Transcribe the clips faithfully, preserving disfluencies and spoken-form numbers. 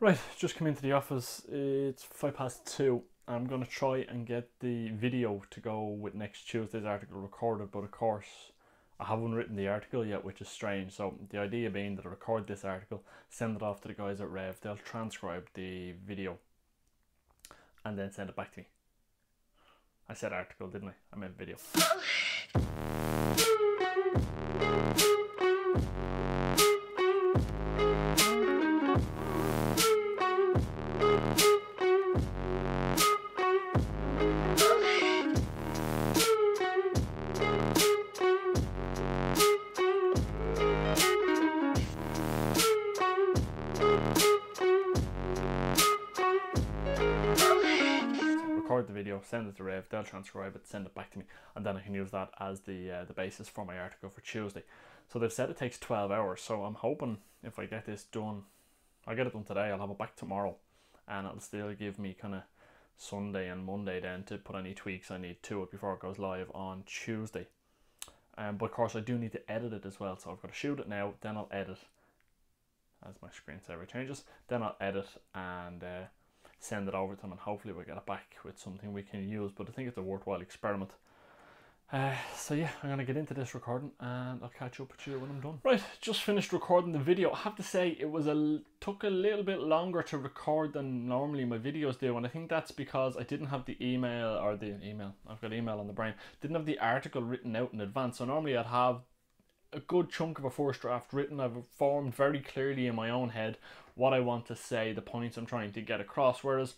Right, just come into the office. It's five past two. I'm going to try and get the video to go with next Tuesday's article recorded, but of course I haven't written the article yet, which is strange. So the idea being that I record this article, send it off to the guys at Rev, they'll transcribe the video and then send it back to me. I said article, didn't I? I meant video. The video, send it to Rev, they'll transcribe it, send it back to me, and then I can use that as the uh, the basis for my article for Tuesday. So they've said it takes twelve hours, so I'm hoping if I get this done, I'll get it done today, I'll have it back tomorrow, and it'll still give me kind of Sunday and Monday then to put any tweaks I need to it before it goes live on Tuesday. Um, but of course I do need to edit it as well, so I've got to shoot it now, then I'll edit as my screensaver changes, then I'll edit and uh, send it over to them, and hopefully we'll get it back with something we can use, but I think it's a worthwhile experiment. Uh, so yeah, I'm going to get into this recording and I'll catch up with you when I'm done. Right, just finished recording the video. I have to say it was a, took a little bit longer to record than normally my videos do, and I think that's because I didn't have the email, or the email, I've got email on the brain, didn't have the article written out in advance. So normally I'd have a good chunk of a first draft written. I've formed very clearly in my own head what I want to say, the points I'm trying to get across, whereas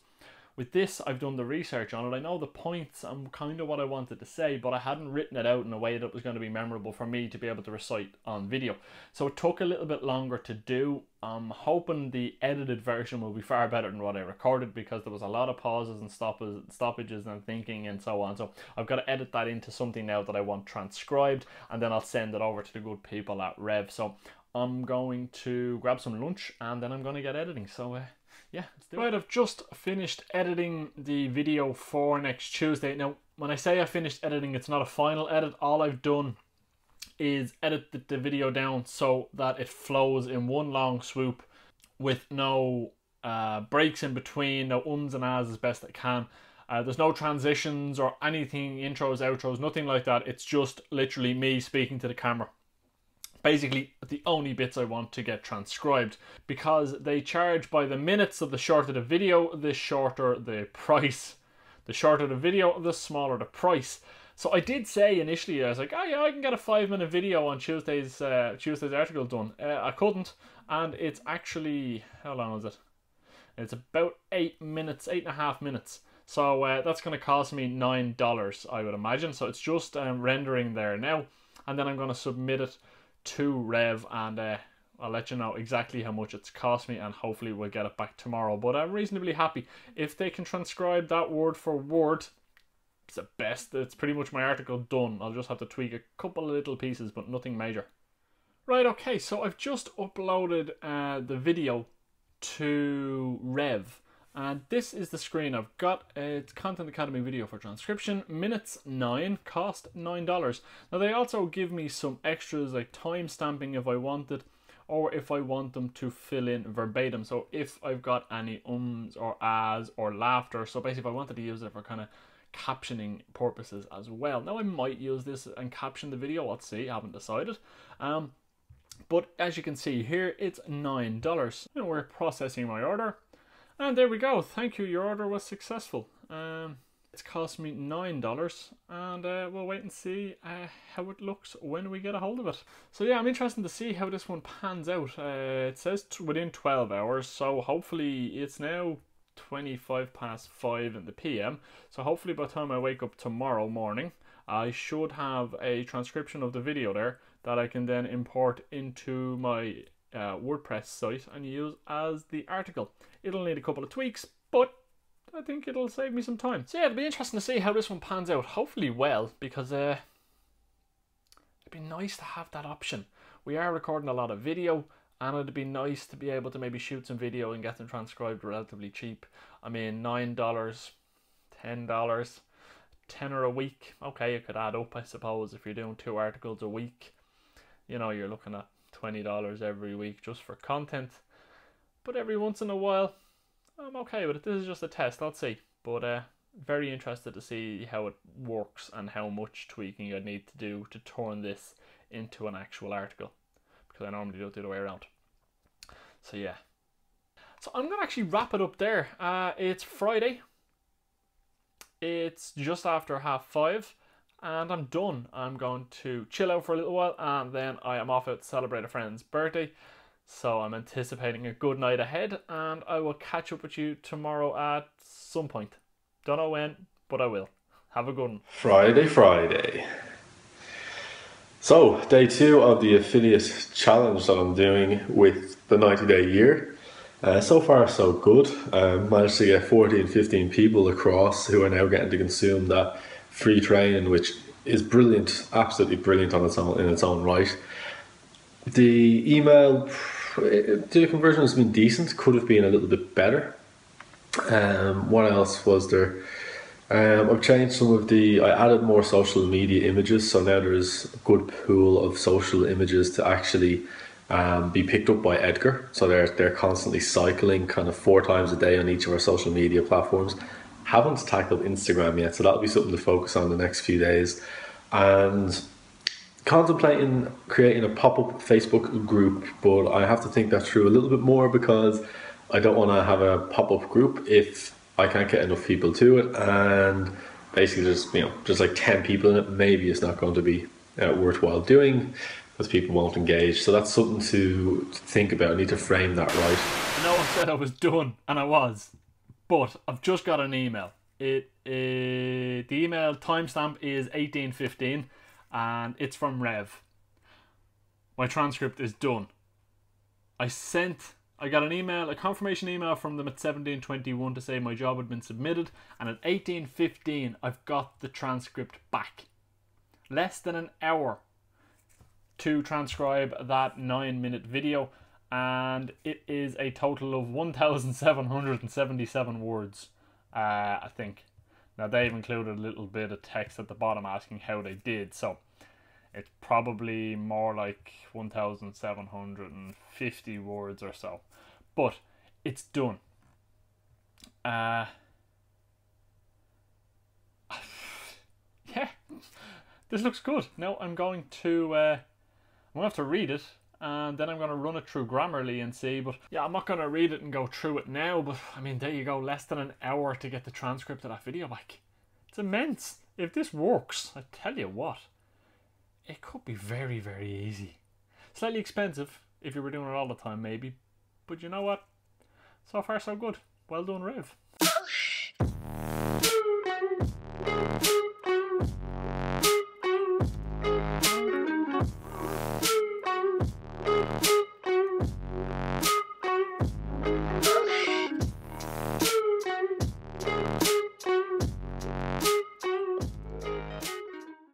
with this I've done the research on it. I know the points and kind of what I wanted to say, but I hadn't written it out in a way that was going to be memorable for me to be able to recite on video. So it took a little bit longer to do. I'm hoping the edited version will be far better than what I recorded, because there was a lot of pauses and stoppages and thinking and so on. So I've got to edit that into something now that I want transcribed, and then I'll send it over to the good people at Rev. So I'm going to grab some lunch and then I'm going to get editing. So uh, yeah, let's do it. Right, I've just finished editing the video for next Tuesday. Now, when I say I finished editing, it's not a final edit. All I've done is edit the, the video down so that it flows in one long swoop with no uh, breaks in between, no ums and ahs as best I can. Uh, there's no transitions or anything, intros, outros, nothing like that. It's just literally me speaking to the camera. Basically, the only bits I want to get transcribed, because they charge by the minutes. So the shorter the video, the shorter the price. The shorter the video, the smaller the price. So I did say initially, I was like, oh yeah, I can get a five-minute video on Tuesday's uh, Tuesday's article done. Uh, I couldn't, and it's actually, how long is it? It's about eight minutes, eight and a half minutes. So uh, that's going to cost me nine dollars, I would imagine. So it's just um, rendering there now, and then I'm going to submit it to Rev, and uh, I'll let you know exactly how much it's cost me, and hopefully we'll get it back tomorrow. But I'm reasonably happy if they can transcribe that word for word. It's the best. It's pretty much my article done. I'll just have to tweak a couple of little pieces, but nothing major. Right, okay, so I've just uploaded uh, the video to Rev, and this is the screen I've got. It's Content Academy video for transcription, minutes nine, cost nine dollars. Now they also give me some extras like time stamping if I want it, or if I want them to fill in verbatim. So if I've got any ums or ahs or laughter, so basically if I wanted to use it for kind of captioning purposes as well. Now I might use this and caption the video, let's see, I haven't decided. Um, but as you can see here, it's nine dollars. And we're processing my order. And there we go. Thank you. Your order was successful. Um, it's cost me nine dollars, and uh, we'll wait and see uh, how it looks when we get a hold of it. So yeah, I'm interested to see how this one pans out. Uh, it says within twelve hours, so hopefully it's now twenty-five past five in the P M. So hopefully by the time I wake up tomorrow morning, I should have a transcription of the video there that I can then import into my Uh, WordPress site and use as the article. It'll need a couple of tweaks, but I think it'll save me some time. So yeah, it'll be interesting to see how this one pans out. Hopefully well, because uh, it'd be nice to have that option. We are recording a lot of video, and it'd be nice to be able to maybe shoot some video and get them transcribed relatively cheap. I mean, nine dollars, ten dollars, tenner a week. Okay, it could add up, I suppose, if you're doing two articles a week. You know, you're looking at twenty dollars every week just for content. but every once in a while I'm okay with it. This is just a test, I'll see. But uh, very interested to see how it works and how much tweaking I'd need to do to turn this into an actual article, because I normally do it the other way around. So yeah. So I'm gonna actually wrap it up there. Uh, it's Friday. It's just after half five and I'm done. I'm going to chill out for a little while and then I am off out to celebrate a friend's birthday. So I'm anticipating a good night ahead and I will catch up with you tomorrow at some point. Don't know when, but I will. Have a good one. Friday, Friday. So day two of the affiliate challenge that I'm doing with the ninety day year. Uh, so far so good. Uh, managed to get fourteen, fifteen people across who are now getting to consume that free training, which is brilliant, absolutely brilliant on its own, in its own right. The email, the conversion has been decent, could have been a little bit better. Um, what else was there? Um, I've changed some of the, I added more social media images, so now there's a good pool of social images to actually Um, be picked up by Edgar, so they're they're constantly cycling kind of four times a day on each of our social media platforms. Haven't tackled Instagram yet, so that'll be something to focus on the next few days. And contemplating creating a pop-up Facebook group, but I have to think that through a little bit more because I don't want to have a pop-up group if I can't get enough people to it. And basically, just you know, just like ten people in it, maybe it's not going to be uh, worthwhile doing. People won't engage, so that's something to think about. I need to frame that right. I know I said I was done, and I was, but I've just got an email. It, it the email timestamp is eighteen fifteen, and it's from Rev. My transcript is done. I sent, I got an email, a confirmation email from them at seventeen twenty-one to say my job had been submitted, and at eighteen fifteen, I've got the transcript back. Less than an hour to transcribe that nine minute video, and it is a total of one thousand seven hundred seventy-seven words, uh, I think. Now they've included a little bit of text at the bottom asking how they did, so it's probably more like one thousand seven hundred fifty words or so, but it's done. Uh, yeah, this looks good. Now I'm going to uh, I'm going to have to read it, and then I'm going to run it through Grammarly and see. But yeah, I'm not going to read it and go through it now, but I mean, there you go, less than an hour to get the transcript of that video back. It's immense. If this works, I tell you what, it could be very, very easy. Slightly expensive if you were doing it all the time, maybe. But you know what? So far, so good. Well done, Rev.